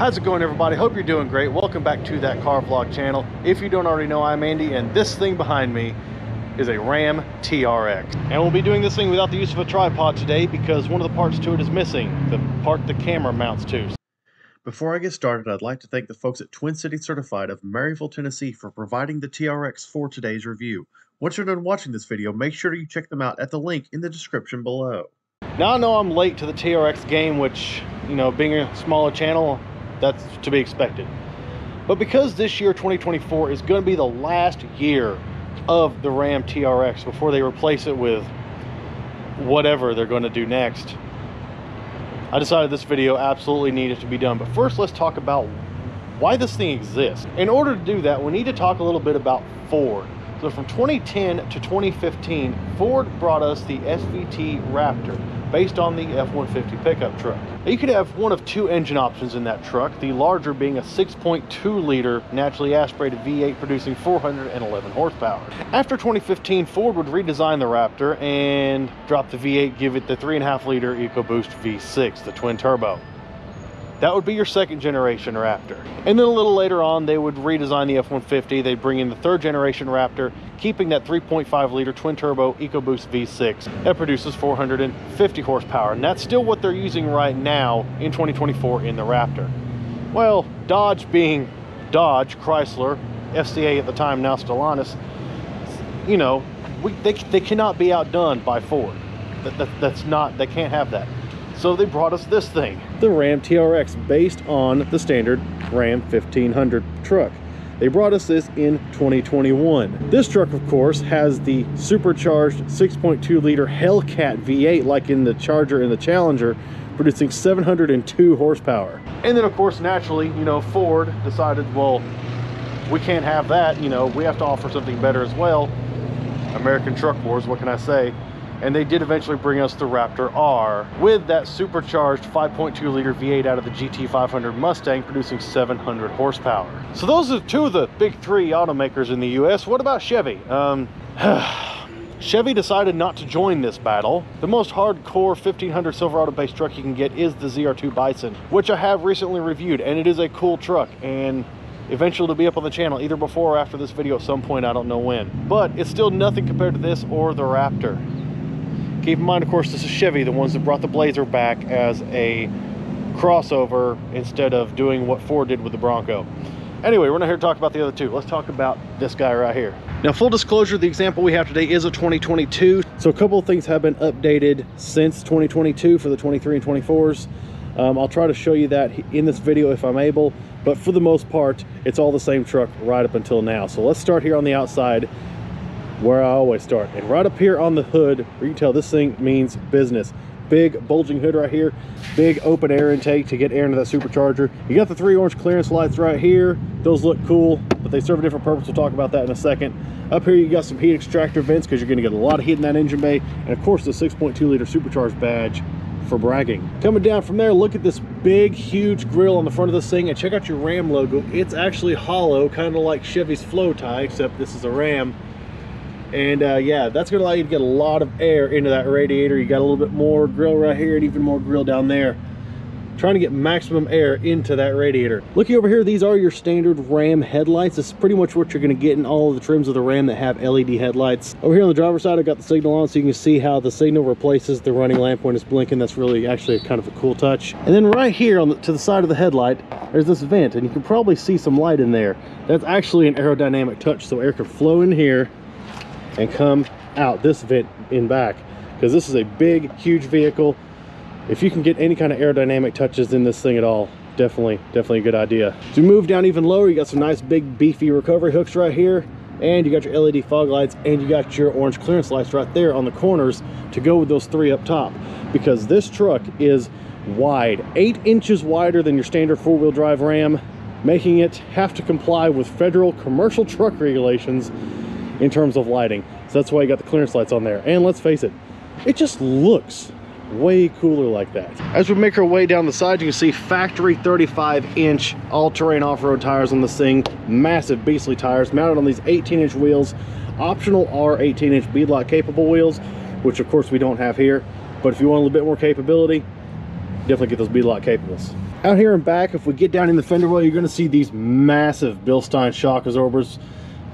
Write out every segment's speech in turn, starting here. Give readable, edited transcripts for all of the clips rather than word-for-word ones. How's it going, everybody? Hope you're doing great. Welcome back to That Car Vlog Channel. If you don't already know, I'm Andy, and this thing behind me is a Ram TRX. And we'll be doing this thing without the use of a tripod today because one of the parts to it is missing, the part the camera mounts to. Before I get started, I'd like to thank the folks at Twin City Certified of Maryville, Tennessee for providing the TRX for today's review. Once you're done watching this video, make sure you check them out at the link in the description below. Now I know I'm late to the TRX game, which, you know, being a smaller channel, that's to be expected. But because this year, 2024, is going to be the last year of the Ram TRX before they replace it with whatever they're going to do next, I decided this video absolutely needed to be done. But first, let's talk about why this thing exists. In order to do that, we need to talk a little bit about Ford. So from 2010 to 2015, Ford brought us the SVT Raptor, based on the F-150 pickup truck. Now, you could have one of two engine options in that truck, the larger being a 6.2 liter naturally aspirated V8 producing 411 horsepower. After 2015, Ford would redesign the Raptor and drop the V8, give it the 3.5 liter EcoBoost V6, the twin turbo. That would be your second generation Raptor. And then a little later on, they would redesign the F-150. They'd bring in the third generation Raptor, keeping that 3.5 liter twin turbo EcoBoost V6 that produces 450 horsepower. And that's still what they're using right now in 2024 in the Raptor. Well, Dodge being Dodge, Chrysler, FCA at the time, now Stellantis, you know, they cannot be outdone by Ford. They can't have that. So they brought us this thing, the Ram TRX, based on the standard Ram 1500 truck. They brought us this in 2021. This truck, of course, has the supercharged 6.2 liter Hellcat V8, like in the Charger and the Challenger, producing 702 horsepower. And then, of course, naturally, you know, Ford decided, well, we can't have that. You know, we have to offer something better as well. American Truck Wars, what can I say? And they did eventually bring us the Raptor R with that supercharged 5.2 liter V8 out of the GT500 Mustang, producing 700 horsepower. So those are two of the big three automakers in the US. What about Chevy? Chevy decided not to join this battle. The most hardcore 1500 Silverado based truck you can get is the ZR2 Bison, which I have recently reviewed, and it is a cool truck, and eventually it'll be up on the channel either before or after this video at some point, I don't know when. But it's still nothing compared to this or the Raptor. Keep in mind, of course, this is Chevy, the ones that brought the Blazer back as a crossover instead of doing what Ford did with the Bronco. Anyway, we're not here to talk about the other two. Let's talk about this guy right here. Now, full disclosure, the example we have today is a 2022. So a couple of things have been updated since 2022 for the 23 and 24s. I'll try to show you that in this video if I'm able, but for the most part, it's all the same truck right up until now. So let's start here on the outside, where I always start, and right up here on the hood, where you can tell this thing means business. Big bulging hood right here, big open air intake to get air into that supercharger. You got the three orange clearance lights right here. Those look cool, but they serve a different purpose. We'll talk about that in a second. Up here you got some heat extractor vents because you're going to get a lot of heat in that engine bay, and of course the 6.2 liter supercharged badge for bragging. Coming down from there, look at this big huge grill on the front of this thing, and check out your Ram logo. It's actually hollow, kind of like Chevy's flow tie, except this is a Ram. And yeah, that's gonna allow you to get a lot of air into that radiator. You got a little bit more grill right here and even more grill down there, trying to get maximum air into that radiator. Looking over here, these are your standard Ram headlights. This is pretty much what you're gonna get in all of the trims of the Ram that have LED headlights. Over here on the driver's side, I got the signal on, so you can see how the signal replaces the running lamp when it's blinking. That's really actually kind of a cool touch. And then right here on the, to the side of the headlight, there's this vent, and you can probably see some light in there. That's actually an aerodynamic touch, so air can flow in here and come out this vent in back, because this is a big huge vehicle. If you can get any kind of aerodynamic touches in this thing at all, definitely a good idea. To move down even lower, you got some nice big beefy recovery hooks right here, and you got your LED fog lights, and you got your orange clearance lights right there on the corners to go with those three up top, because this truck is wide, 8 inches wider than your standard four-wheel drive Ram, making it have to comply with federal commercial truck regulations in terms of lighting. So that's why you got the clearance lights on there. And let's face it, it just looks way cooler like that. As we make our way down the side, you can see factory 35-inch all-terrain off-road tires on this thing. Massive beastly tires mounted on these 18-inch wheels, optional R 18-inch beadlock capable wheels, which of course we don't have here. But if you want a little bit more capability, definitely get those beadlock capables. Out here and back, if we get down in the fender well, you're going to see these massive Bilstein shock absorbers,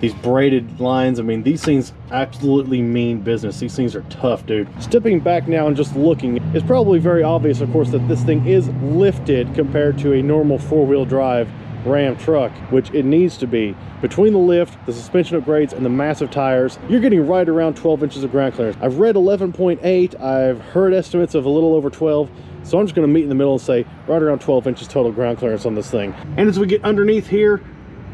these braided lines. I mean, these things absolutely mean business. These things are tough, dude. Stepping back now and just looking, it's probably very obvious, of course, that this thing is lifted compared to a normal four-wheel drive Ram truck, which it needs to be. Between the lift, the suspension upgrades, and the massive tires, you're getting right around 12 inches of ground clearance. I've read 11.8, I've heard estimates of a little over 12, so I'm just going to meet in the middle and say right around 12 inches total ground clearance on this thing. And as we get underneath here,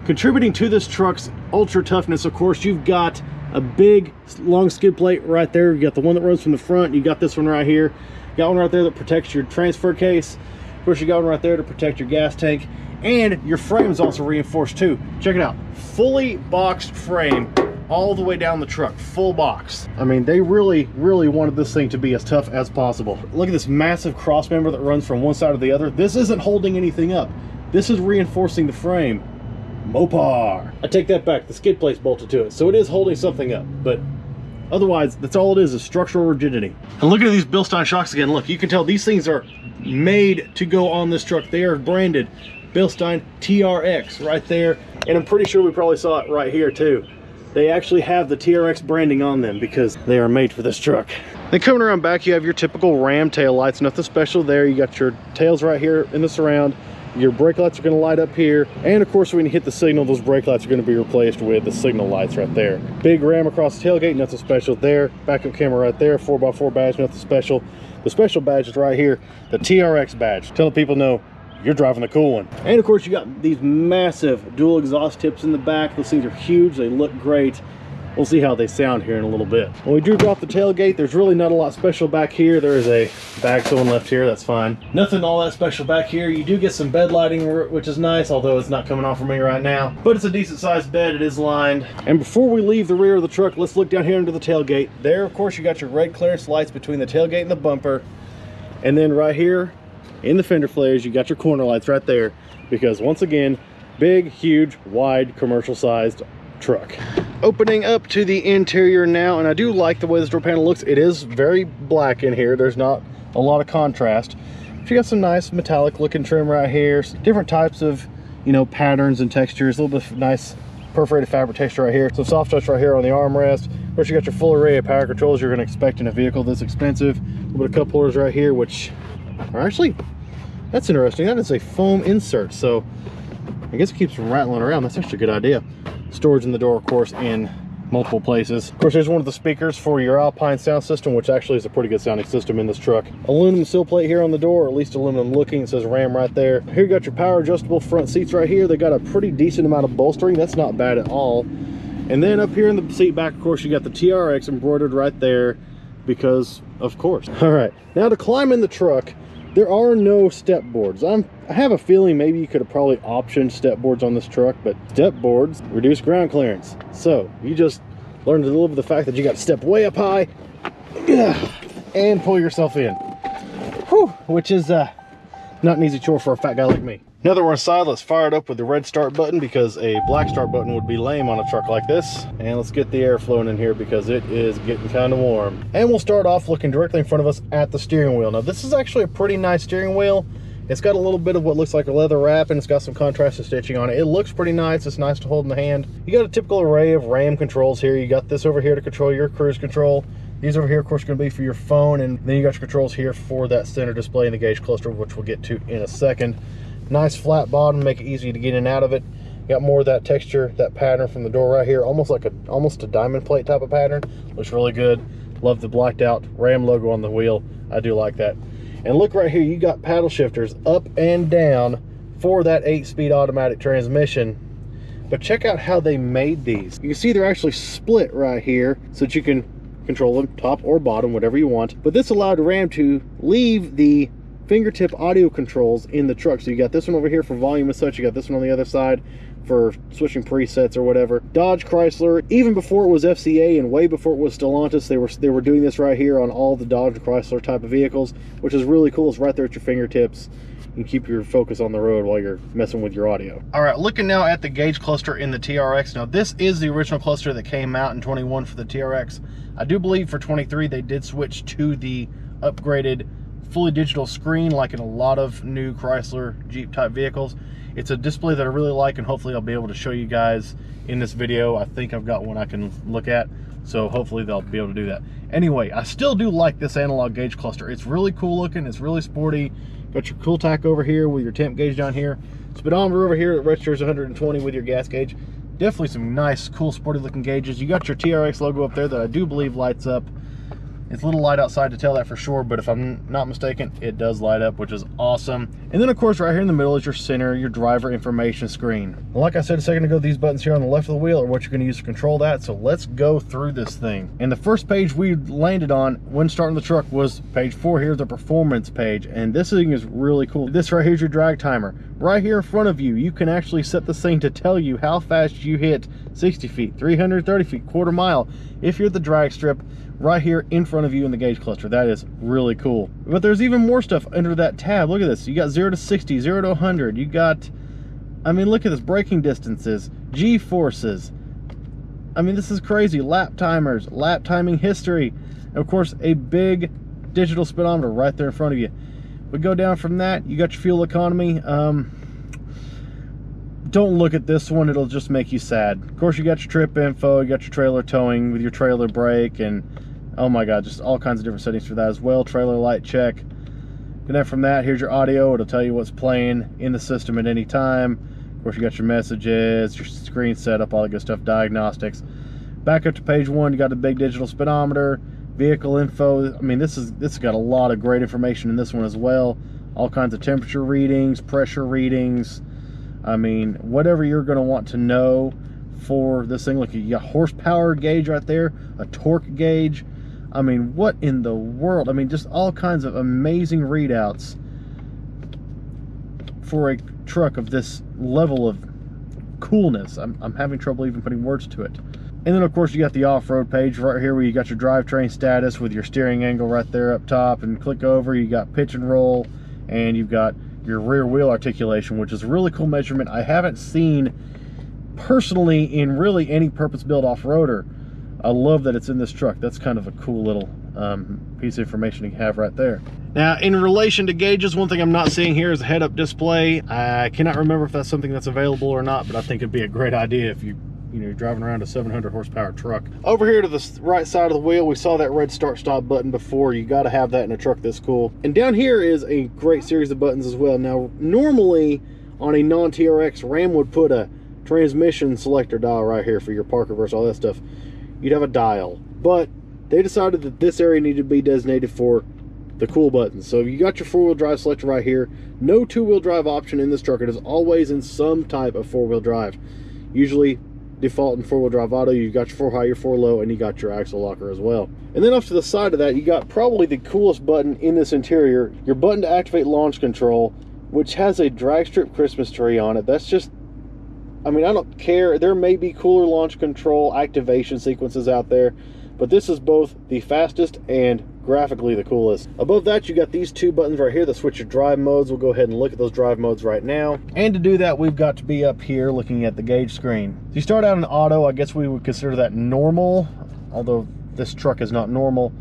contributing to this truck's ultra toughness, of course, you've got a big long skid plate right there. You got the one that runs from the front, you got this one right here, you got one right there that protects your transfer case, of course you got one right there to protect your gas tank, and your frame is also reinforced too. Check it out, fully boxed frame all the way down the truck, full box. I mean, they really wanted this thing to be as tough as possible. Look at this massive cross member that runs from one side to the other. This isn't holding anything up, this is reinforcing the frame. Mopar. I take that back, the skid plate's bolted to it, so it is holding something up, but otherwise that's all it is structural rigidity. And look at these Bilstein shocks again. Look, you can tell these things are made to go on this truck. They are branded Bilstein TRX right there, and I'm pretty sure we probably saw it right here too. They actually have the TRX branding on them because they are made for this truck. Then coming around back, you have your typical Ram tail lights, nothing special there. You got your tails right here in the surround. Your brake lights are going to light up here, and of course when you hit the signal, those brake lights are going to be replaced with the signal lights right there. Big Ram across the tailgate, nothing special there. Backup camera right there, 4x4 badge, nothing special. The special badge is right here, the TRX badge, telling people no, you're driving the cool one. And of course you got these massive dual exhaust tips in the back. Those things are huge, they look great. We'll see how they sound here in a little bit. When we do drop the tailgate, there's really not a lot special back here. There is a bag someone left here, that's fine. Nothing all that special back here. You do get some bed lighting, which is nice, although it's not coming off for me right now. But it's a decent sized bed, it is lined. And before we leave the rear of the truck, let's look down here under the tailgate. There, of course, you got your red clearance lights between the tailgate and the bumper. And then right here in the fender flares, you got your corner lights right there. Because once again, big, huge, wide, commercial sized truck. Opening up to the interior now, and I do like the way this door panel looks. It is very black in here, there's not a lot of contrast, but you got some nice metallic looking trim right here, different types of, you know, patterns and textures, a little bit of nice perforated fabric texture right here, some soft touch right here on the armrest. Of course you got your full array of power controls you're going to expect in a vehicle this expensive. A little bit of cup holders right here, which are actually, that's interesting, that is a foam insert, so I guess it keeps rattling around. That's actually a good idea. Storage in the door, of course, in multiple places. Of course, there's one of the speakers for your Alpine sound system, which actually is a pretty good sounding system in this truck. Aluminum seal plate here on the door, or at least aluminum looking. It says Ram right there. Here you got your power adjustable front seats right here. They got a pretty decent amount of bolstering. That's not bad at all. And then up here in the seat back, of course, you got the TRX embroidered right there because, of course. All right, now to climb in the truck, there are no step boards. I have a feeling maybe you could have probably optioned step boards on this truck, but step boards reduce ground clearance. So you just learn to live with the fact that you got to step way up high and pull yourself in. Whew, which is not an easy chore for a fat guy like me. Now that we're inside, let's fire it up with the red start button because a black start button would be lame on a truck like this. And let's get the air flowing in here because it is getting kind of warm. And we'll start off looking directly in front of us at the steering wheel. Now this is actually a pretty nice steering wheel. It's got a little bit of what looks like a leather wrap, and it's got some contrasted stitching on it. It looks pretty nice. It's nice to hold in the hand. You got a typical array of Ram controls here. You got this over here to control your cruise control. These over here, of course, are going to be for your phone. And then you got your controls here for that center display and the gauge cluster, which we'll get to in a second. Nice flat bottom, make it easy to get in and out of it. Got more of that texture, that pattern from the door right here, almost like almost a diamond plate type of pattern. Looks really good. Love the blacked out Ram logo on the wheel. I do like that. And look right here, you got paddle shifters up and down for that 8-speed automatic transmission. But check out how they made these. You can see they're actually split right here so that you can control them top or bottom, whatever you want. But this allowed Ram to leave the fingertip audio controls in the truck. So you got this one over here for volume and such. You got this one on the other side for switching presets or whatever. Dodge, Chrysler, even before it was FCA and way before it was Stellantis, they were doing this right here on all the Dodge, Chrysler type of vehicles, which is really cool. It's right there at your fingertips. You can keep your focus on the road while you're messing with your audio. All right, looking now at the gauge cluster in the TRX. Now this is the original cluster that came out in 21 for the TRX. I do believe for 23 they did switch to the upgraded fully digital screen like in a lot of new Chrysler Jeep type vehicles. It's a display that I really like, and hopefully I'll be able to show you guys in this video. I think I've got one I can look at, so hopefully they'll be able to do that. Anyway, I still do like this analog gauge cluster. It's really cool looking, it's really sporty. Got your cool tack over here with your temp gauge down here. Speedometer over here that registers 120 with your gas gauge. Definitely some nice, cool, sporty looking gauges. You got your TRX logo up there that I do believe lights up. It's a little light outside to tell that for sure, but if I'm not mistaken, it does light up, which is awesome. And then of course, right here in the middle is your center, your driver information screen. Like I said a second ago, these buttons here on the left of the wheel are what you're gonna use to control that. So let's go through this thing. And the first page we landed on when starting the truck was page 4 here, the performance page. And this thing is really cool. This right here is your drag timer. Right here in front of you, you can actually set this thing to tell you how fast you hit 60 feet, 330 feet, quarter mile, if you're at the drag strip, right here in front of you in the gauge cluster. That is really cool. But there's even more stuff under that tab. Look at this. You got 0 to 60, 0 to 100. You got, I mean, look at this, braking distances, G-forces. I mean, this is crazy. Lap timers, lap timing history, and of course a big digital speedometer right there in front of you. We go down from that, you got your fuel economy. Don't look at this one, it'll just make you sad. Of course, you got your trip info, you got your trailer towing with your trailer brake, and oh my god, just all kinds of different settings for that as well. Trailer light check. And then from that, here's your audio. It'll tell you what's playing in the system at any time. Of course, you got your messages, your screen setup, all that good stuff, diagnostics. Back up to page 1, you got a big digital speedometer, vehicle info. I mean, this has got a lot of great information in this one as well. All kinds of temperature readings, pressure readings. I mean, whatever you're going to want to know for this thing. Look, you got horsepower gauge right there, a torque gauge. I mean, what in the world? I mean, just all kinds of amazing readouts for a truck of this level of coolness. I'm having trouble even putting words to it. And then of course you got the off-road page right here where you got your drivetrain status with your steering angle right there up top, and click over, you got pitch and roll, and you've got your rear wheel articulation, which is a really cool measurement I haven't seen personally in really any purpose-built off-roader. I love that it's in this truck. That's kind of a cool little piece of information you have right there. Now, in relation to gauges, one thing I'm not seeing here is a head-up display. I cannot remember if that's something that's available or not, but I think it'd be a great idea if you're driving around a 700 horsepower truck. Over here to the right side of the wheel, we saw that red start stop button before. You got to have that in a truck this cool. And down here is a great series of buttons as well. Now, normally on a non-TRX, Ram would put a transmission selector dial right here for your park, reverse, all that stuff. You'd have a dial, but they decided that this area needed to be designated for the cool buttons. So you got your four-wheel drive selector right here. No two-wheel drive option in this truck. It is always in some type of four-wheel drive, usually default in four-wheel drive auto. You've got your four high, your four low, and you got your axle locker as well. And then off to the side of that, you got probably the coolest button in this interior, your button to activate launch control, which has a drag strip Christmas tree on it. That's just, I mean, I don't care. There may be cooler launch control activation sequences out there, but this is both the fastest and graphically the coolest. Above that, you got these two buttons right here that switch your drive modes. We'll go ahead and look at those drive modes right now. And to do that, we've got to be up here looking at the gauge screen. So you start out in auto. I guess we would consider that normal, although this truck is not normal.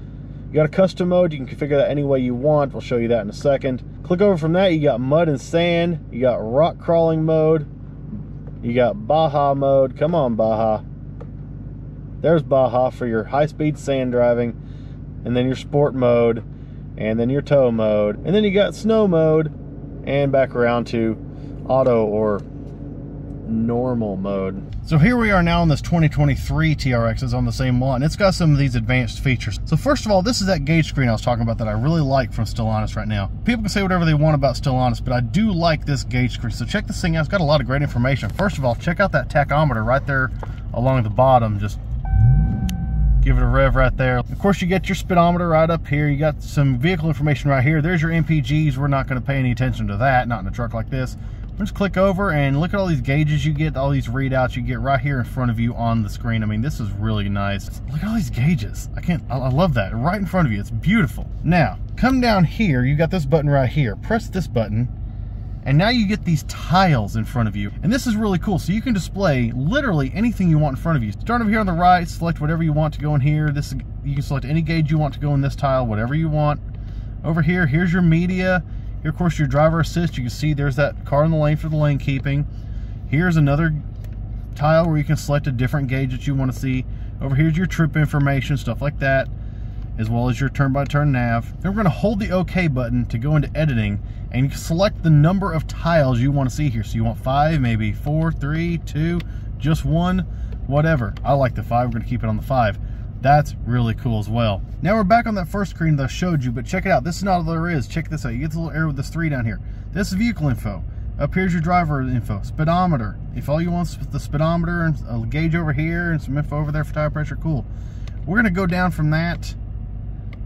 You got a custom mode. You can configure that any way you want. We'll show you that in a second. Click over from that, you got mud and sand. You got rock crawling mode. You got Baja mode. Come on, Baja. There's Baja for your high-speed sand driving, and then your sport mode, and then your tow mode, and then you got snow mode, and back around to auto or normal mode. So here we are now on this 2023 TRX. It's on the same lot, and it's got some of these advanced features. So first of all, this is that gauge screen I was talking about that I really like from Stellantis right now. People can say whatever they want about Stellantis, but I do like this gauge screen. So check this thing out. It's got a lot of great information. First of all, check out that tachometer right there along the bottom. Just give it a rev right there. Of course, you get your speedometer right up here. You got some vehicle information right here. There's your MPGs. We're not going to pay any attention to that, not in a truck like this. Just click over and look at all these gauges you get, all these readouts you get right here in front of you on the screen. I mean, this is really nice. Look at all these gauges. I love that. Right in front of you. It's beautiful. Now, come down here. You got this button right here. Press this button, and now you get these tiles in front of you. And this is really cool. So you can display literally anything you want in front of you. Start over here on the right, select whatever you want to go in here. You can select any gauge you want to go in this tile, whatever you want. Over here, here's your media. Here, of course, your driver assist. You can see there's that car in the lane for the lane keeping. Here's another tile where you can select a different gauge that you want to see. Over here's your trip information, stuff like that, as well as your turn-by-turn nav. Then we're going to hold the OK button to go into editing, and you can select the number of tiles you want to see here. So you want 5, maybe 4, 3, 2, just 1, whatever. I like the 5. We're going to keep it on the 5. That's really cool as well. Now we're back on that first screen that I showed you, but check it out. This is not all there is. Check this out. You get the little arrow with this 3 down here. This is vehicle info. Up here's your driver info, speedometer. If all you want is the speedometer and a gauge over here and some info over there for tire pressure, cool. We're gonna go down from that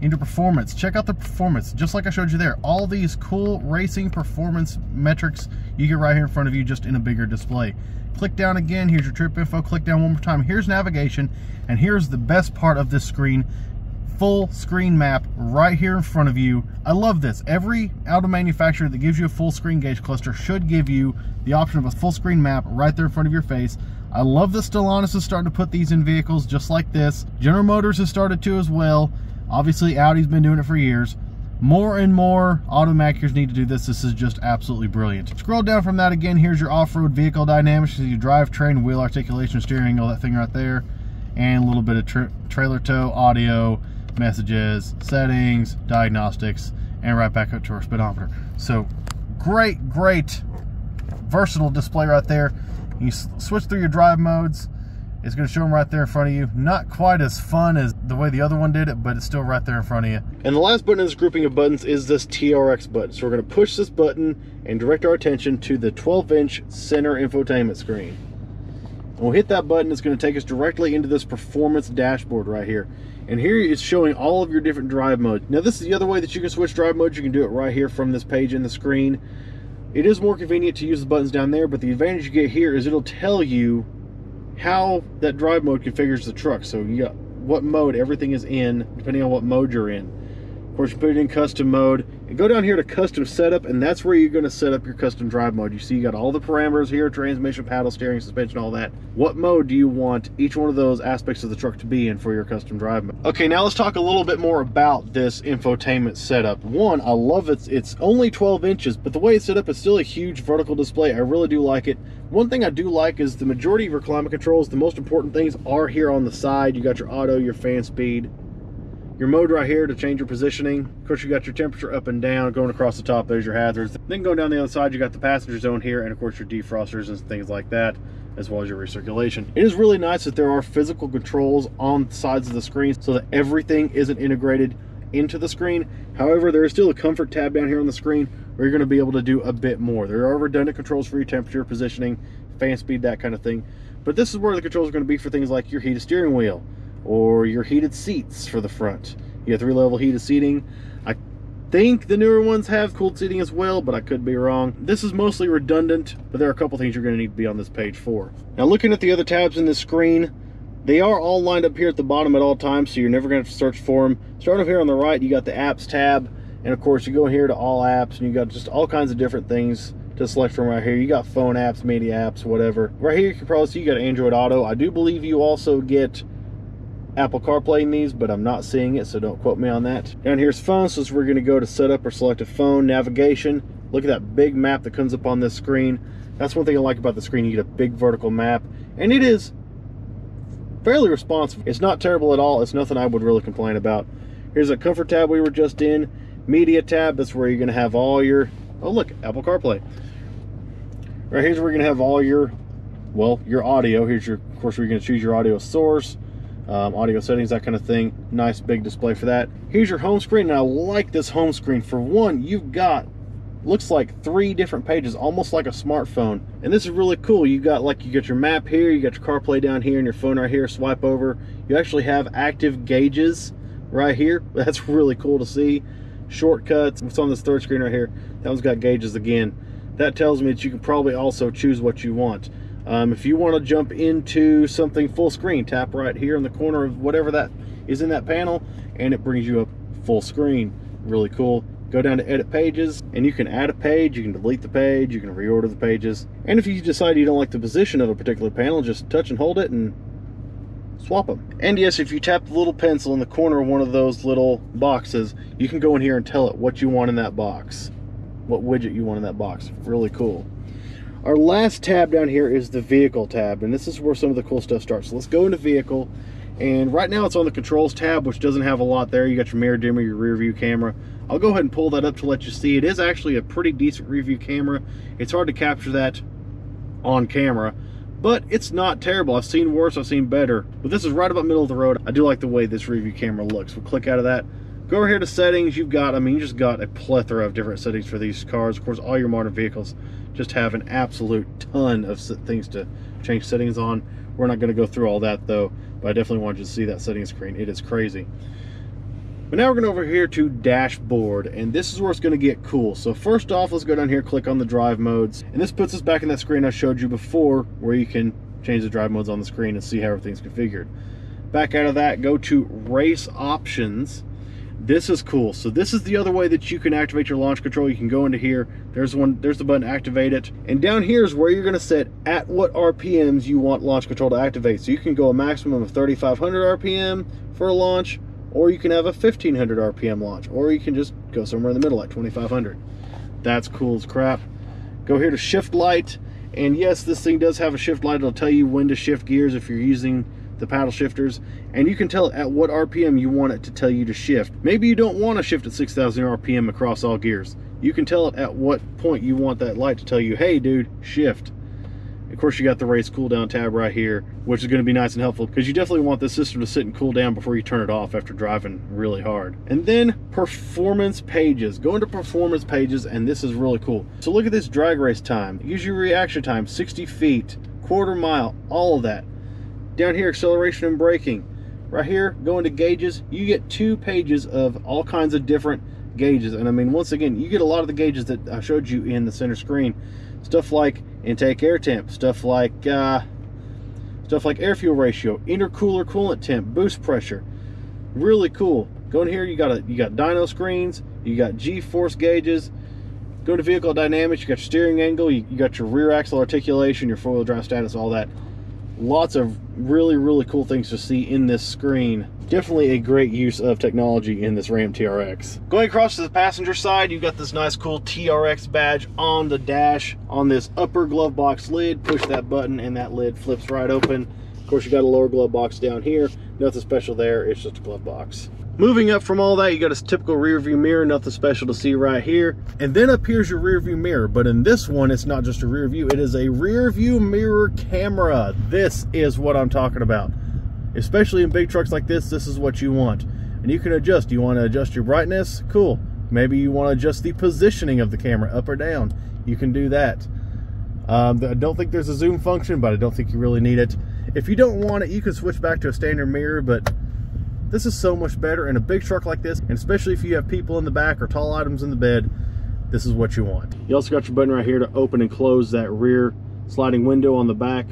into performance. Check out the performance, just like I showed you there. All these cool racing performance metrics you get right here in front of you, just in a bigger display. Click down again, here's your trip info. Click down one more time, here's navigation, and here's the best part of this screen. Full screen map right here in front of you. I love this. Every auto manufacturer that gives you a full screen gauge cluster should give you the option of a full screen map right there in front of your face. I love that Stellantis is starting to put these in vehicles just like this. General Motors has started to as well. Obviously, Audi's been doing it for years. More and more automakers need to do this. This is just absolutely brilliant. Scroll down from that again. Here's your off-road vehicle dynamics, your drivetrain, wheel articulation, steering angle, that thing right there, and a little bit of trailer tow, audio, messages, settings, diagnostics, and right back up to our speedometer. So great versatile display right there. You switch through your drive modes. It's going to show them right there in front of you. Not quite as fun as the way the other one did it, but it's still right there in front of you. And the last button in this grouping of buttons is this TRX button. So we're going to push this button and direct our attention to the 12-inch center infotainment screen. When we hit that button, it's going to take us directly into this performance dashboard right here. And here it's showing all of your different drive modes. Now this is the other way that you can switch drive modes. You can do it right here from this page in the screen. It is more convenient to use the buttons down there, but the advantage you get here is it'll tell you how that drive mode configures the truck. So you got what mode everything is in, depending on what mode you're in. Of course, you put it in custom mode and go down here to custom setup, and that's where you're going to set up your custom drive mode. You see you got all the parameters here: transmission, paddle, steering, suspension, all that. What mode do you want each one of those aspects of the truck to be in for your custom drive mode? Okay, now let's talk a little bit more about this infotainment setup. One, I love it's only 12 inches, but the way it's set up is still a huge vertical display. I really do like it. One thing I do like is the majority of your climate controls, the most important things, are here on the side. You got your auto, your fan speed, your mode right here to change your positioning. Of course, you got your temperature up and down. Going across the top, there's your hazards. Then going down the other side, you got the passenger zone here, and of course your defrosters and things like that, as well as your recirculation. It is really nice that there are physical controls on the sides of the screen so that everything isn't integrated into the screen. However, there is still a comfort tab down here on the screen where you're going to be able to do a bit more. There are redundant controls for your temperature, positioning, fan speed, that kind of thing. But this is where the controls are going to be for things like your heated steering wheel, or your heated seats for the front. You have 3-level heated seating. I think the newer ones have cooled seating as well, but I could be wrong. This is mostly redundant, but there are a couple things you're gonna need to be on this page for. Now looking at the other tabs in this screen, they are all lined up here at the bottom at all times, so you're never gonna have to search for them. Starting up here on the right, you got the apps tab, and of course you go here to all apps, and you got just all kinds of different things to select from right here. You got phone apps, media apps, whatever. Right here you can probably see you got Android Auto. I do believe you also get Apple CarPlay in these, but I'm not seeing it, so don't quote me on that. Down here's phone, so we're going to go to setup or select a phone, navigation. Look at that big map that comes up on this screen. That's one thing I like about the screen. You get a big vertical map, and it is fairly responsive. It's not terrible at all. It's nothing I would really complain about. Here's a comfort tab we were just in. Media tab, that's where you're going to have all your, oh look, Apple CarPlay. Right here's where you're going to have all your, well, your audio. Here's your, of course, where you're going to choose your audio source, audio settings, that kind of thing. Nice big display for that. Here's your home screen, and I like this home screen. For one, you've got, looks like 3 different pages, almost like a smartphone, and this is really cool. You got, like, you get your map here, you got your CarPlay down here, and your phone right here. Swipe over, you actually have active gauges right here. That's really cool to see. Shortcuts, what's on this third screen right here, that one's got gauges again. That tells me that you can probably also choose what you want. If you want to jump into something full screen, tap right here in the corner of whatever that is in that panel, and it brings you up full screen. Really cool. Go down to edit pages, and you can add a page, you can delete the page, you can reorder the pages. And if you decide you don't like the position of a particular panel, just touch and hold it and swap them. And yes, if you tap the little pencil in the corner of one of those little boxes, you can go in here and tell it what you want in that box, what widget you want in that box. Really cool. Our last tab down here is the vehicle tab, and this is where some of the cool stuff starts. So let's go into vehicle, and right now it's on the controls tab, which doesn't have a lot there. You got your mirror, dimmer, your rear view camera. I'll go ahead and pull that up to let you see. It is actually a pretty decent rear view camera. It's hard to capture that on camera, but it's not terrible. I've seen worse, I've seen better, but this is right about middle of the road. I do like the way this rear view camera looks. We'll click out of that. Go over here to settings. You've got, I mean, you just got a plethora of different settings for these cars. Of course, all your modern vehicles just have an absolute ton of things to change settings on. We're not going to go through all that though, but I definitely want you to see that settings screen. It is crazy. But now we're going over here to dashboard, and this is where it's going to get cool. So first off, let's go down here, click on the drive modes, and this puts us back in that screen I showed you before where you can change the drive modes on the screen and see how everything's configured. Back out of that, go to race options. This is cool. So this is the other way that you can activate your launch control. You can go into here, there's the button activate it, and down here is where you're going to set at what RPMs you want launch control to activate. So you can go a maximum of 3500 RPM for a launch, or you can have a 1500 RPM launch, or you can just go somewhere in the middle at 2500. That's cool as crap. Go here to shift light, and yes, this thing does have a shift light. It'll tell you when to shift gears if you're using the paddle shifters, and you can tell at what RPM you want it to tell you to shift. Maybe you don't want to shift at 6,000 RPM across all gears. You can tell it at what point you want that light to tell you, hey dude, shift. Of course, you got the race cooldown tab right here, which is going to be nice and helpful because you definitely want this system to sit and cool down before you turn it off after driving really hard. And then performance pages. Go into performance pages, and this is really cool. So look at this drag race time. Use your reaction time, 60 feet, quarter mile, all of that. Down here, acceleration and braking. Right here, go into gauges. You get 2 pages of all kinds of different gauges. And I mean, once again, you get a lot of the gauges that I showed you in the center screen. Stuff like intake air temp, stuff like air fuel ratio, intercooler coolant temp, boost pressure. Really cool. Go in here, you got dyno screens, you got G-force gauges. Go to vehicle dynamics, you got your steering angle, you got your rear axle articulation, your four-wheel drive status, all that. Lots of really, really cool things to see in this screen. Definitely a great use of technology in this Ram TRX. Going across to the passenger side, you've got this nice cool TRX badge on the dash. On this upper glove box lid, push that button and that lid flips right open. Of course, you got a lower glove box down here. Nothing special there, it's just a glove box. Moving up from all that, you got a typical rear view mirror, nothing special to see right here. And then up here's your rear view mirror, but in this one, it's not just a rear view, it is a rear view mirror camera. This is what I'm talking about. Especially in big trucks like this, this is what you want. And you can adjust. You want to adjust your brightness? Cool. Maybe you want to adjust the positioning of the camera, up or down. You can do that. I don't think there's a zoom function, but I don't think you really need it. If you don't want it, you can switch back to a standard mirror, but this is so much better in a big truck like this, and especially if you have people in the back or tall items in the bed, this is what you want. You also got your button right here to open and close that rear sliding window on the back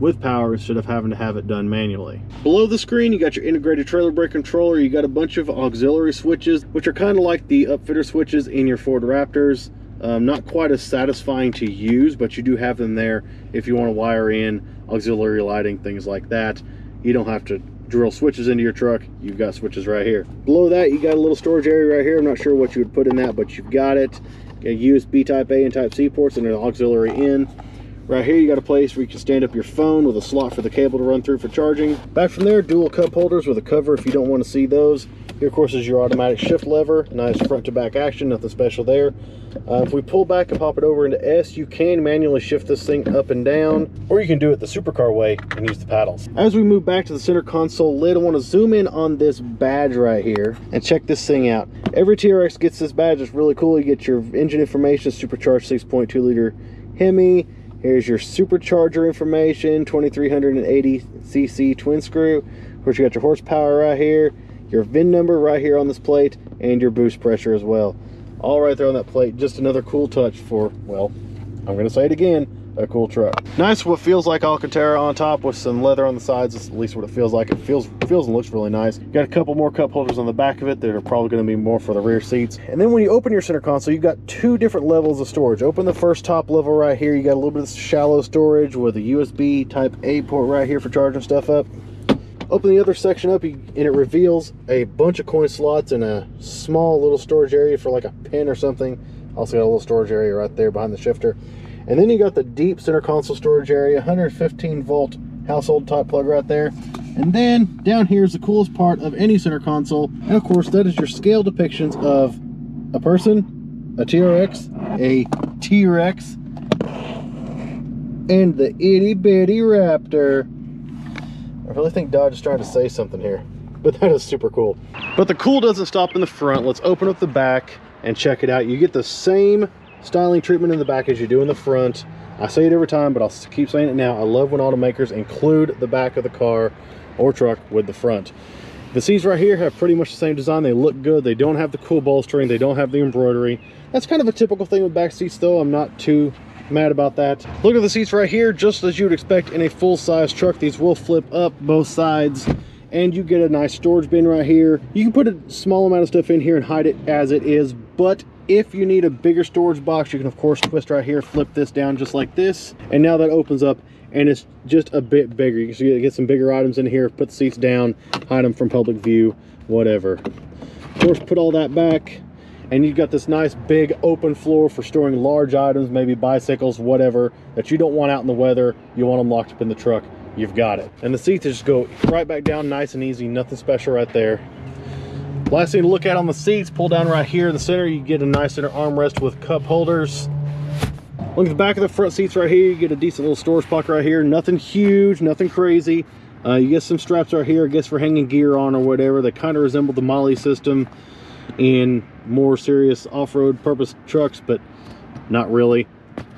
with power instead of having to have it done manually. Below the screen, you got your integrated trailer brake controller. You got a bunch of auxiliary switches, which are kind of like the upfitter switches in your Ford Raptors. Not quite as satisfying to use, but you do have them there if you want to wire in auxiliary lighting, things like that. You don't have to drill switches into your truck. You've got switches right here. Below that, you got a little storage area right here. I'm not sure what you would put in that, but you've got it. You got USB type A and type C ports and an auxiliary in. Right here, you got a place where you can stand up your phone with a slot for the cable to run through for charging. Back from there, dual cup holders with a cover if you don't want to see those. Here, of course, is your automatic shift lever. Nice front to back action, nothing special there. If we pull back and pop it over into S, you can manually shift this thing up and down, or you can do it the supercar way and use the paddles. As we move back to the center console lid, I want to zoom in on this badge right here and check this thing out. Every TRX gets this badge. It's really cool. You get your engine information, supercharged 6.2 liter Hemi. Here's your supercharger information, 2380 cc twin screw. Of course, you got your horsepower right here, your VIN number right here on this plate, and your boost pressure as well. All right there on that plate. Just another cool touch for, well, I'm going to say it again, a cool truck. Nice, what feels like Alcantara on top with some leather on the sides. That's at least what it feels like. It feels and looks really nice. Got a couple more cup holders on the back of it that are probably going to be more for the rear seats. And then when you open your center console, you've got 2 different levels of storage. Open the first top level right here. You got a little bit of shallow storage with a USB type A port right here for charging stuff up. Open the other section up and it reveals a bunch of coin slots and a small little storage area for like a pen or something. Also got a little storage area right there behind the shifter. And then you got the deep center console storage area, 115 volt household type plug right there. And then down here is the coolest part of any center console. And of course, that is your scale depictions of a person, a TRX, a T-Rex, and the itty bitty Raptor. I really think Dodge is trying to say something here, but that is super cool. But the cool doesn't stop in the front. Let's open up the back and check it out. You get the same styling treatment in the back as you do in the front. I say it every time, but I'll keep saying it now. I love when automakers include the back of the car or truck with the front. The seats right here have pretty much the same design. They look good. They don't have the cool bolstering. They don't have the embroidery. That's kind of a typical thing with back seats though. I'm not too mad about that. Look at the seats right here. Just as you would expect in a full-size truck, these will flip up both sides, and you get a nice storage bin right here. You can put a small amount of stuff in here and hide it as it is, but if you need a bigger storage box, you can of course twist right here, flip this down just like this, and now that opens up and it's just a bit bigger. You can get some bigger items in here, put the seats down, hide them from public view, whatever. Of course, put all that back, and you've got this nice big open floor for storing large items, maybe bicycles, whatever, that you don't want out in the weather. You want them locked up in the truck, you've got it. And the seats just go right back down nice and easy, nothing special right there. Last thing to look at on the seats, pull down right here in the center, you get a nice center armrest with cup holders. Look at the back of the front seats right here, you get a decent little storage pocket right here, nothing huge, nothing crazy. You get some straps right here, I guess for hanging gear on or whatever. They kind of resemble the Molly system in more serious off-road purpose trucks, but not really.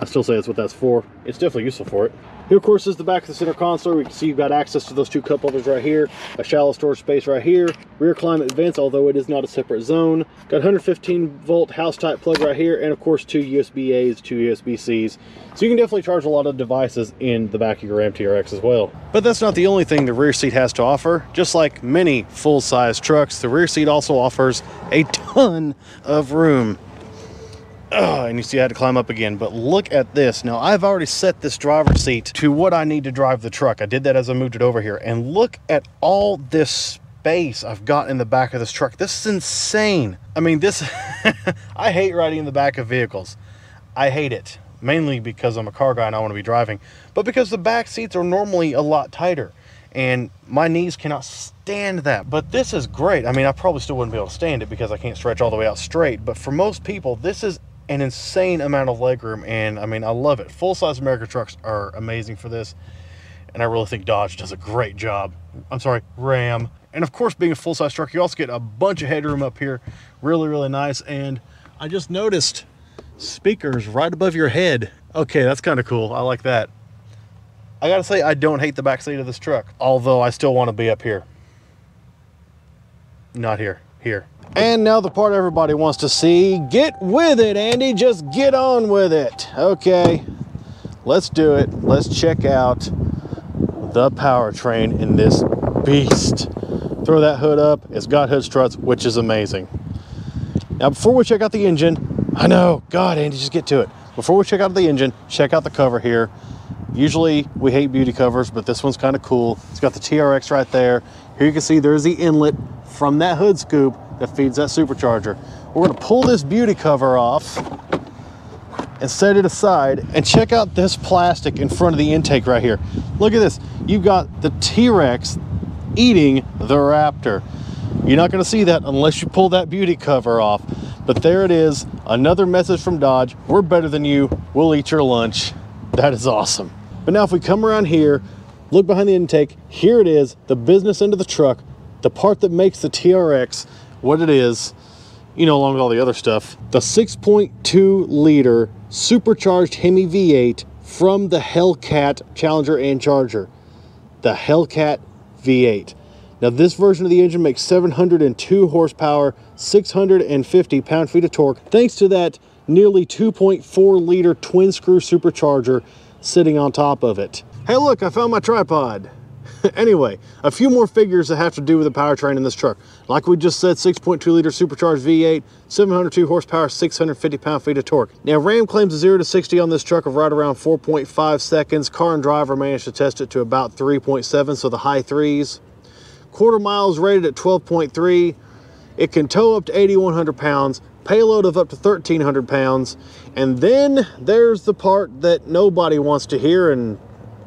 I still say that's what that's for. It's definitely useful for it. Here, of course, is the back of the center console. We can see you've got access to those two cup holders right here, a shallow storage space right here, rear climate vents, although it is not a separate zone. Got 115 volt house type plug right here, and of course, two USB A's, two USB C's. So you can definitely charge a lot of devices in the back of your Ram TRX as well. But that's not the only thing the rear seat has to offer. Just like many full-size trucks, the rear seat also offers a ton of room. Oh, and you see I had to climb up again, but look at this. Now, I've already set this driver's seat to what I need to drive the truck. I did that as I moved it over here, and look at all this space I've got in the back of this truck. This is insane. I mean, this I hate riding in the back of vehicles. I hate it, mainly because I'm a car guy and I want to be driving, but because the back seats are normally a lot tighter, and my knees cannot stand that. But this is great. I mean, I probably still wouldn't be able to stand it because I can't stretch all the way out straight, but for most people, this is an insane amount of legroom, and I mean, I love it. Full-size American trucks are amazing for this, and I really think Dodge does a great job. I'm sorry, Ram. And of course, being a full-size truck, you also get a bunch of headroom up here. Really, really nice. And I just noticed speakers right above your head. Okay, that's kind of cool. I like that. I gotta say, I don't hate the back seat of this truck, although I still want to be up here. Not here. Here. And now the part everybody wants to see. Get with it, Andy. Just get on with it. Okay, let's do it. Let's check out the powertrain in this beast. Throw that hood up. It's got hood struts, which is amazing. Now, before we check out the engine, I know, God, Andy, just get to it. Before we check out the engine, check out the cover here. Usually we hate beauty covers, but this one's kind of cool. It's got the TRX right there. Here you can see there's the inlet from that hood scoop that feeds that supercharger. We're gonna pull this beauty cover off and set it aside and check out this plastic in front of the intake right here. Look at this. You've got the T-Rex eating the Raptor. You're not gonna see that unless you pull that beauty cover off. But there it is, another message from Dodge. We're better than you, we'll eat your lunch. That is awesome. But now if we come around here, look behind the intake, here it is, the business end of the truck, the part that makes the TRX what it is, you know, along with all the other stuff. The 6.2 liter supercharged Hemi V8 from the Hellcat Challenger and Charger. The Hellcat V8. Now this version of the engine makes 702 horsepower, 650 pound-feet of torque, thanks to that nearly 2.4 liter twin screw supercharger sitting on top of it. Hey look, I found my tripod. Anyway, a few more figures that have to do with the powertrain in this truck. Like we just said, 6.2 liter supercharged V8, 702 horsepower, 650 pound-feet of torque. Now, Ram claims a 0 to 60 on this truck of right around 4.5 seconds. Car and Driver managed to test it to about 3.7, so the high threes. quarter miles rated at 12.3. It can tow up to 8,100 pounds, payload of up to 1,300 pounds. And then there's the part that nobody wants to hear, and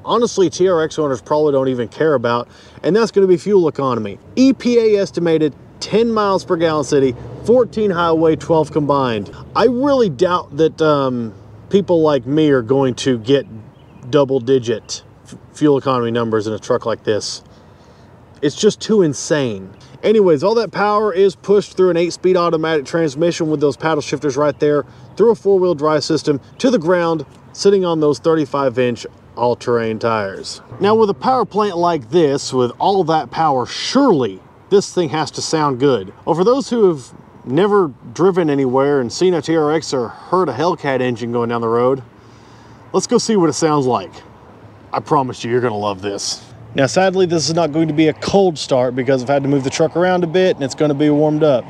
honestly, TRX owners probably don't even care about, and that's going to be fuel economy. EPA estimated 10 miles per gallon city, 14 highway, 12 combined. I really doubt that people like me are going to get double-digit fuel economy numbers in a truck like this. It's just too insane. Anyways, all that power is pushed through an 8-speed automatic transmission with those paddle shifters right there, through a 4-wheel drive system to the ground, sitting on those 35-inch all-terrain tires. Now, with a power plant like this, with all that power, surely this thing has to sound good. Well, for those who have never driven anywhere and seen a TRX or heard a Hellcat engine going down the road, let's go see what it sounds like. I promise you, you're gonna love this. Now, sadly, this is not going to be a cold start because I've had to move the truck around a bit and it's gonna be warmed up,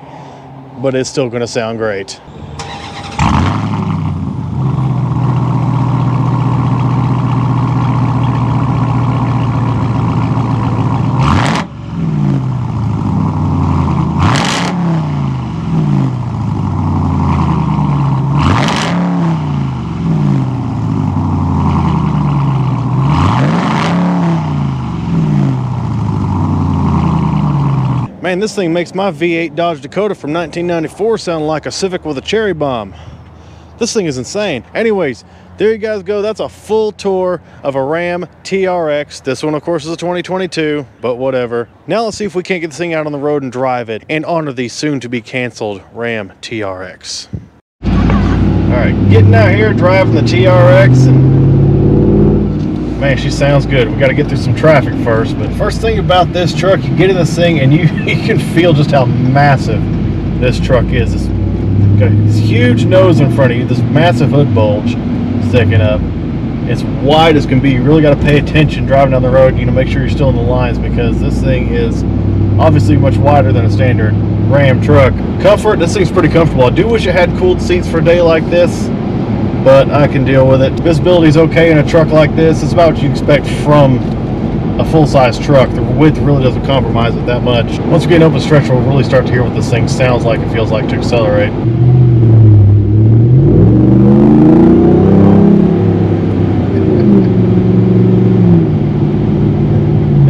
but it's still gonna sound great. Man, this thing makes my V8 Dodge Dakota from 1994 sound like a Civic with a cherry bomb. This thing is insane. Anyways, there you guys go. That's a full tour of a Ram TRX. This one, of course, is a 2022, but whatever. Now let's see if we can't get this thing out on the road and drive it and honor the soon-to-be canceled Ram TRX. All right, getting out here, driving the TRX, and man, she sounds good. We got to get through some traffic first, but first thing about this truck, you get in this thing and you can feel just how massive this truck is. It's got this huge nose in front of you, this massive hood bulge sticking up. It's wide as can be. You really got to pay attention driving down the road. You know, make sure you're still in the lines because this thing is obviously much wider than a standard Ram truck. Comfort, this thing's pretty comfortable. I do wish it had cooled seats for a day like this, but I can deal with it. Visibility's okay in a truck like this. It's about what you expect from a full-size truck. The width really doesn't compromise it that much. Once we get an open stretch, we'll really start to hear what this thing sounds like and feels like to accelerate.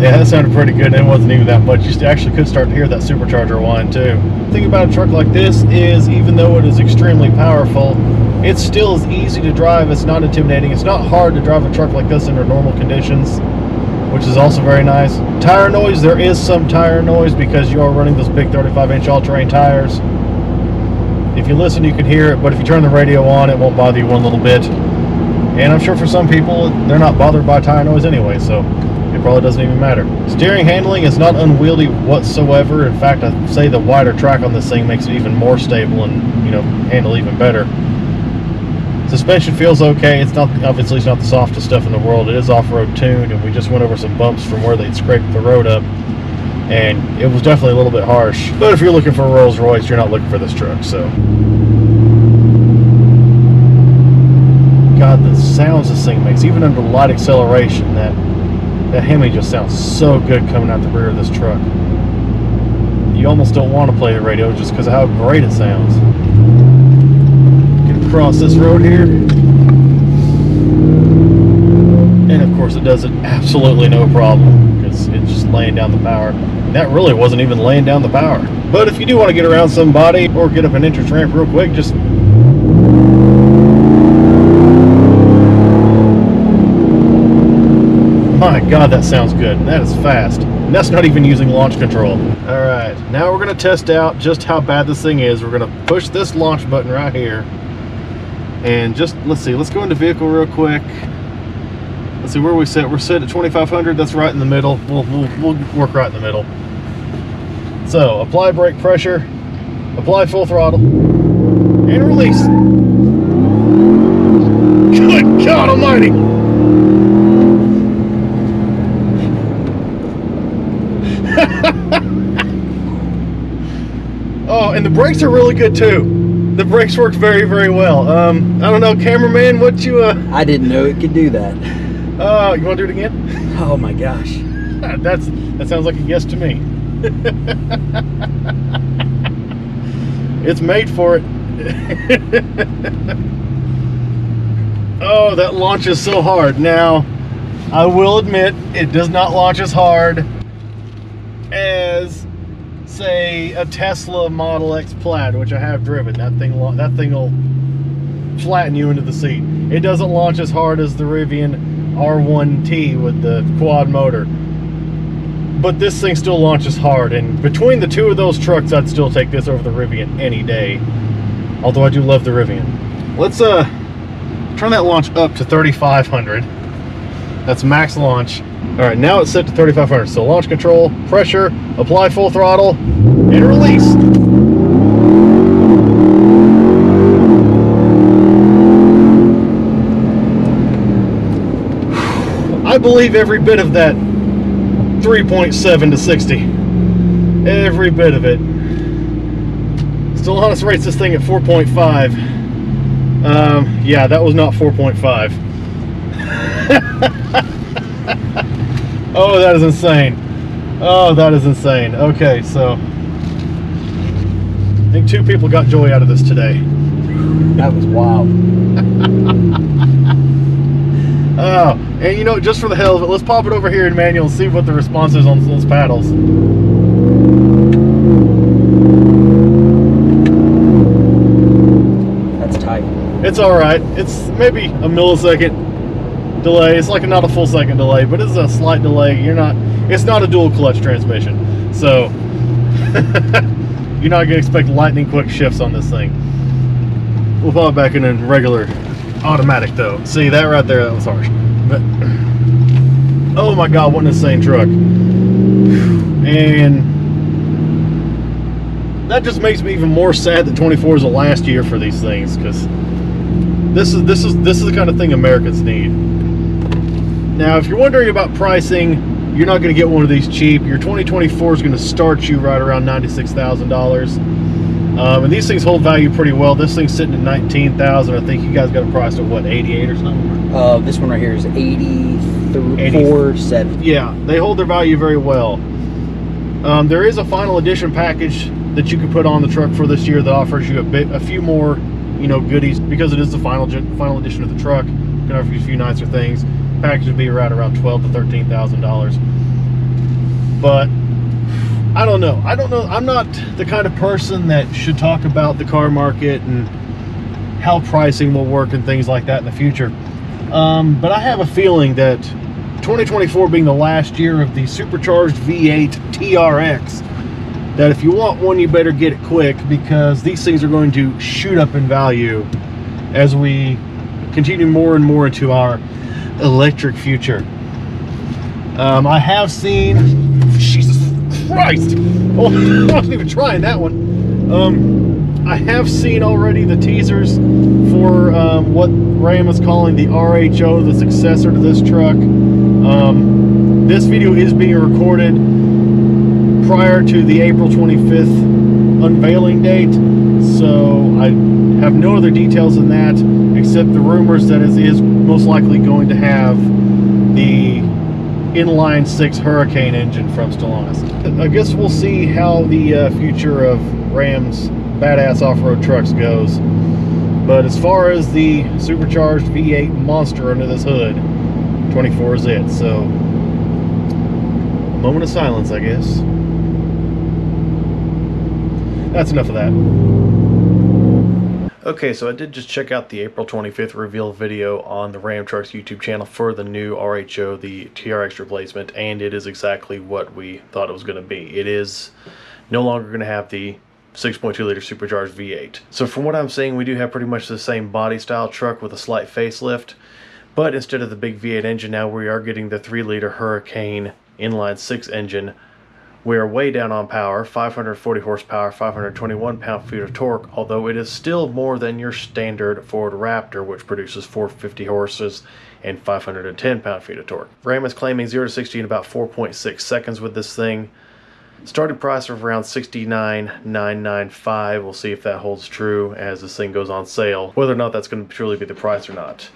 Yeah, that sounded pretty good, and it wasn't even that much. You actually could start to hear that supercharger whine too. The thing about a truck like this is, even though it is extremely powerful, it still is easy to drive. It's not intimidating. It's not hard to drive a truck like this under normal conditions, which is also very nice. Tire noise, there is some tire noise because you are running those big 35-inch all-terrain tires. If you listen, you can hear it, but if you turn the radio on, it won't bother you one little bit. And I'm sure for some people, they're not bothered by tire noise anyway, so it probably doesn't even matter. Steering handling is not unwieldy whatsoever. In fact, I'd say the wider track on this thing makes it even more stable and, you know, handle even better. Suspension feels okay. It's not, obviously it's not the softest stuff in the world. It is off-road tuned, and we just went over some bumps from where they'd scraped the road up, and it was definitely a little bit harsh. But if you're looking for a Rolls-Royce, you're not looking for this truck, so. God, the sounds this thing makes, even under light acceleration, that Hemi just sounds so good coming out the rear of this truck. You almost don't want to play the radio just because of how great it sounds. Get across this road here. And of course it does it absolutely no problem because it's just laying down the power. And that really wasn't even laying down the power. But if you do want to get around somebody or get up an entrance ramp real quick, just my God, that sounds good. That is fast. And that's not even using launch control. All right, now we're gonna test out just how bad this thing is. We're gonna push this launch button right here. And just, let's see, let's go into vehicle real quick. Let's see where we sit. We're set at 2,500. That's right in the middle. We'll work right in the middle. So, apply brake pressure, apply full throttle, and release. Good God almighty. Oh, and the brakes are really good too. The brakes work very, very well. I don't know, cameraman, what you I didn't know it could do that. You want to do it again? Oh my gosh. That sounds like a yes to me. It's made for it. Oh, that launches so hard. Now, I will admit, it does not launch as hard as, say, a Tesla Model X Plaid, which I have driven. That thing will flatten you into the seat. It doesn't launch as hard as the Rivian R1T with the quad motor. But this thing still launches hard, and between the two of those trucks, I'd still take this over the Rivian any day. Although I do love the Rivian. Let's turn that launch up to 3,500. That's max launch. All right, now it's set to 3,500. So launch control, pressure, apply full throttle, and release. I believe every bit of that 3.7 to 60. Every bit of it. Stellantis rates this thing at 4.5. Yeah, that was not 4.5. Oh, that is insane. Oh, that is insane. Okay, so I think two people got joy out of this today. That was wild. Oh, and you know, just for the hell of it, let's pop it over here in manual and see what the response is on those paddles. That's tight. It's alright. It's maybe a millisecond delay. It's like not a full second delay, but it's a slight delay. It's not a dual clutch transmission. So, you're not going to expect lightning quick shifts on this thing. We'll pop it back in a regular automatic though. See that right there, that was harsh. But oh my god, what an insane truck. And that just makes me even more sad that 24 is the last year for these things, because this is the kind of thing Americans need. Now if you're wondering about pricing, you're not going to get one of these cheap. Your 2024 is going to start you right around $96,000. And these things hold value pretty well. This thing's sitting at $19,000. I think you guys got a price of what, 88 or something? This one right here is 84.7. Yeah, they hold their value very well. There is a final edition package that you can put on the truck for this year that offers you a few more, you know, goodies, because it is the final edition of the truck. It can offer you a few nicer things. Package would be right around $12,000 to $13,000. But I don't know. I'm not the kind of person that should talk about the car market and how pricing will work and things like that in the future. But I have a feeling that 2024 being the last year of the supercharged V8 TRX, that if you want one, you better get it quick, because these things are going to shoot up in value as we continue more and more into our electric future. I have seen... Jesus Christ! Oh, I wasn't even trying that one. I have seen already the teasers for what Ram is calling the RHO, the successor to this truck. This video is being recorded prior to the April 25th unveiling date, so I have no other details than that, except the rumors that it is most likely going to have the inline six Hurricane engine from Stellantis. I guess we'll see how the future of Ram's badass off-road trucks goes. But as far as the supercharged V8 monster under this hood, 24 is it. So, moment of silence, I guess. That's enough of that. Okay, so I did just check out the April 25th reveal video on the Ram Trucks YouTube channel for the new RHO, the TRX replacement, and it is exactly what we thought it was going to be. It is no longer going to have the 6.2 liter supercharged V8. So from what I'm seeing, we do have pretty much the same body style truck with a slight facelift, but instead of the big V8 engine, now we are getting the 3-liter Hurricane inline 6 engine. We are way down on power, 540 horsepower, 521 pound-feet of torque, although it is still more than your standard Ford Raptor, which produces 450 horses and 510 pound-feet of torque. Ram is claiming 0-60 in about 4.6 seconds with this thing. Starting price of around $69,995. We'll see if that holds true as this thing goes on sale, whether or not that's going to truly be the price or not.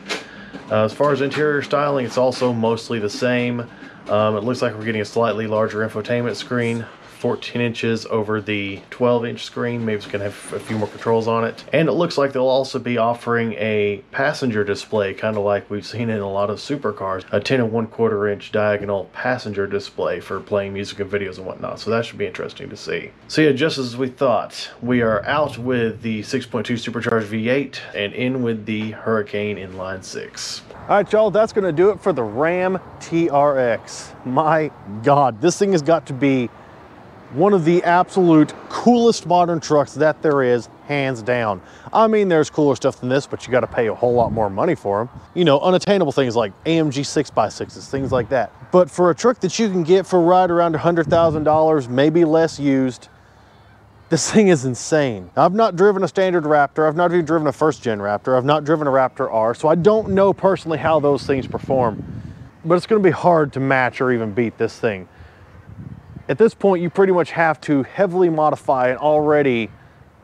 As far as interior styling, it's also mostly the same. It looks like we're getting a slightly larger infotainment screen 14 inches over the 12-inch screen. Maybe it's going to have a few more controls on it. And it looks like they'll also be offering a passenger display, kind of like we've seen in a lot of supercars, a 10 1/4-inch diagonal passenger display for playing music and videos and whatnot. So that should be interesting to see. So yeah, just as we thought, we are out with the 6.2 supercharged V8 and in with the Hurricane inline six. All right, y'all, that's going to do it for the Ram TRX. My God, this thing has got to be one of the absolute coolest modern trucks that there is, hands down. I mean, there's cooler stuff than this, but you got to pay a whole lot more money for them. You know, unattainable things like AMG 6x6s, things like that. But for a truck that you can get for right around $100,000, maybe less used, this thing is insane. I've not driven a standard Raptor. I've not even driven a first-gen Raptor. I've not driven a Raptor R, so I don't know personally how those things perform. But it's going to be hard to match or even beat this thing. At this point, you pretty much have to heavily modify an already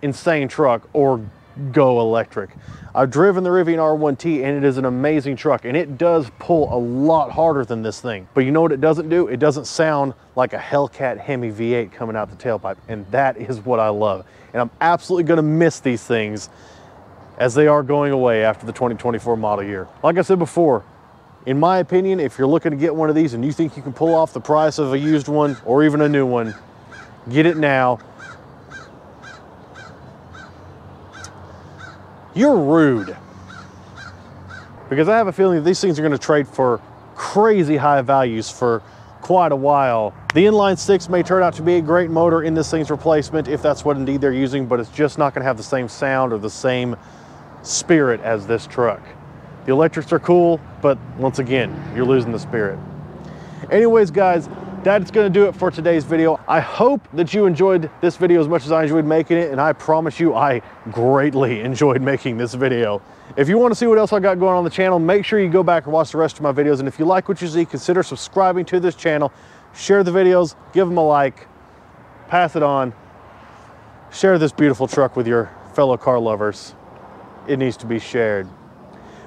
insane truck or go electric. I've driven the Rivian R1T and it is an amazing truck and it does pull a lot harder than this thing. But you know what it doesn't do? It doesn't sound like a Hellcat Hemi V8 coming out the tailpipe, and that is what I love. And I'm absolutely going to miss these things as they are going away after the 2024 model year. Like I said before, in my opinion, if you're looking to get one of these and you think you can pull off the price of a used one or even a new one, get it now. You're rude. Because I have a feeling that these things are going to trade for crazy high values for quite a while. The inline six may turn out to be a great motor in this thing's replacement if that's what indeed they're using, but it's just not going to have the same sound or the same spirit as this truck. The electrics are cool, but once again, you're losing the spirit. Anyways, guys, that's going to do it for today's video. I hope that you enjoyed this video as much as I enjoyed making it, and I promise you I greatly enjoyed making this video. If you want to see what else I got going on the channel, make sure you go back and watch the rest of my videos, and if you like what you see, consider subscribing to this channel, share the videos, give them a like, pass it on, share this beautiful truck with your fellow car lovers. It needs to be shared.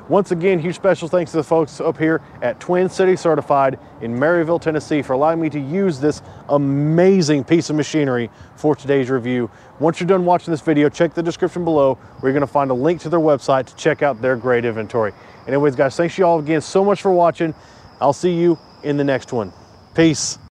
Once again, huge special thanks to the folks up here at Twin City Certified in Maryville, Tennessee for allowing me to use this amazing piece of machinery for today's review. Once you're done watching this video, check the description below where you're going to find a link to their website to check out their great inventory. Anyways, guys, thanks you all again so much for watching. I'll see you in the next one. Peace.